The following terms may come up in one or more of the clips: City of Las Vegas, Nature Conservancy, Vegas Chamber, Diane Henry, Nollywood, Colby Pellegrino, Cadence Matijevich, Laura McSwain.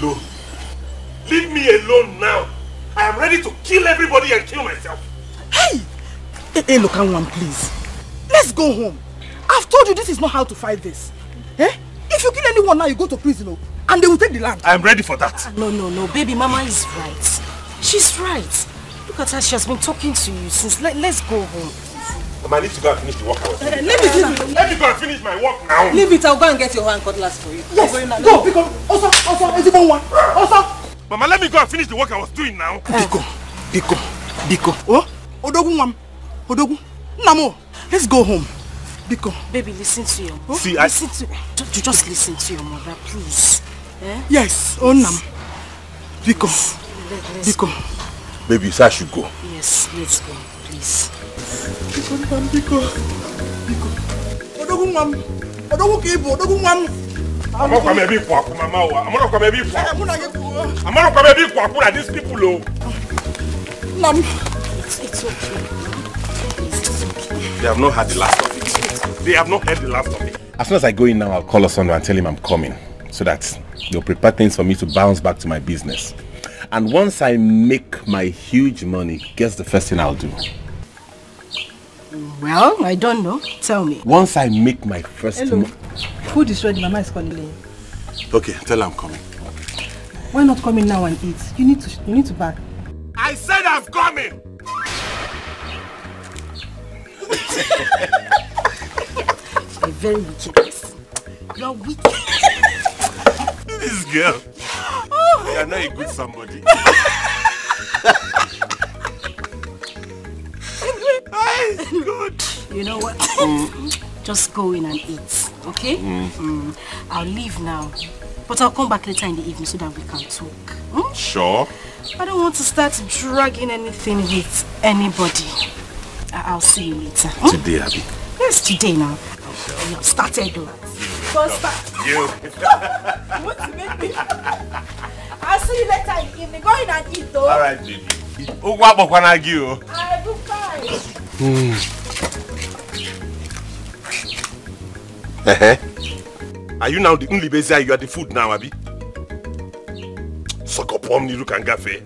alone. Leave me alone now. I am ready to kill everybody and kill myself. Hey! Hey, look, one, please. Let's go home. I've told you this is not how to fight this. Eh? If you kill anyone now, you go to prison and they will take the land. I'm ready for that. No, no, no. Baby, Mama is right. She's right. Look at her. She has been talking to you since. Let's go home. Mama, I need to go and finish the work. Let me go and finish my work now. Leave it. I'll go and get your hand cutlass for you. Yes, go. Pick up. Also, is it one? Also. Mama, let me go and finish the work I was doing now. Biko. Oh? Odogu, Mam. Odogu. Namo. Let's go home. Biko. Baby, listen to your mother. See, just listen to your mother, please. Eh? Yes. Oh, Nam. Biko. Biko. Baby, you say I should go. Yes, let's go, please. Biko. I'm not going to these people, It's okay. They have not heard the last of it. As soon as I go in now, I'll call Osando and tell him I'm coming. So that they'll prepare things for me to bounce back to my business. And once I make my huge money, guess the first thing I'll do. Well, I don't know. Tell me. Once I make my first money. Food is ready. Mama is calling. Okay, tell her I'm coming. Why not come in now and eat? You need to back. I said I'm coming! You're very wicked. You're wicked. This girl. You are not a good somebody. Good. You know what? Just go in and eat, okay? I'll leave now, but I'll come back later in the evening so that we can talk. Sure. I don't want to start dragging anything with anybody. I'll see you later. Today, Abby. Yes, today now. You have started. What to make me? I'll see you later in the evening. Go in and eat though. Alright, baby. Oh, what can I give you? I do fine. Are you now the only basis? You are the food now, Abi. Suck up on me, look and cafe.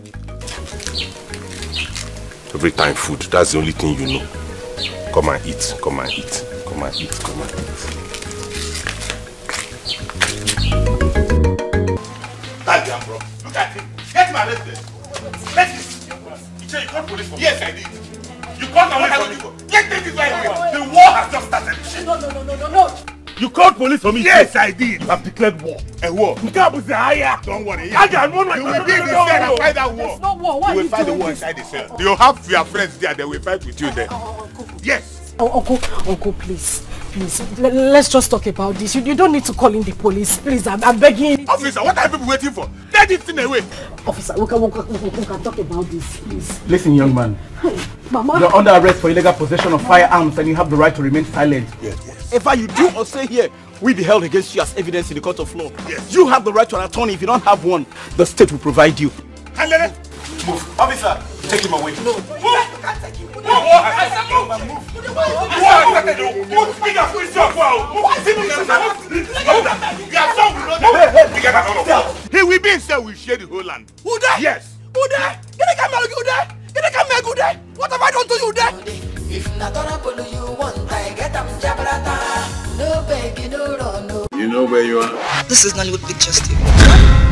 Every time food, that's the only thing you know. Come and eat. Bro. Look at him. Get him arrested. Let this. You called police for me. Yes, I did. You called police for me. Get this guy away. The war has just started. No. You called police for me. Yes, I did. I've declared war. A war. Don't worry. You will be inside and fight that war. It's not war. You will fight the war inside the cell. You have your friends there. They will fight with you there. Yes. Uncle, please. Please, let's just talk about this. You don't need to call in the police. Please, I'm begging. Officer, what are people waiting for? Get this thing away. Officer, we can talk about this, please. Listen, young man. Mama. You're under arrest for illegal possession of firearms and you have the right to remain silent. Yes. If you do or say here, will be held against you as evidence in the court of law. Yes. You have the right to an attorney. If you don't have one, the state will provide you. Move. Officer, take him away. No. Move! He will be inside, we share the whole land. Uday? Yes. Uday? Uday? What have I done to you, Uday? If not follow you one time, get them jabrata. No begging, no run, no. You know where you are? This is Nollywood Pictures, Steve.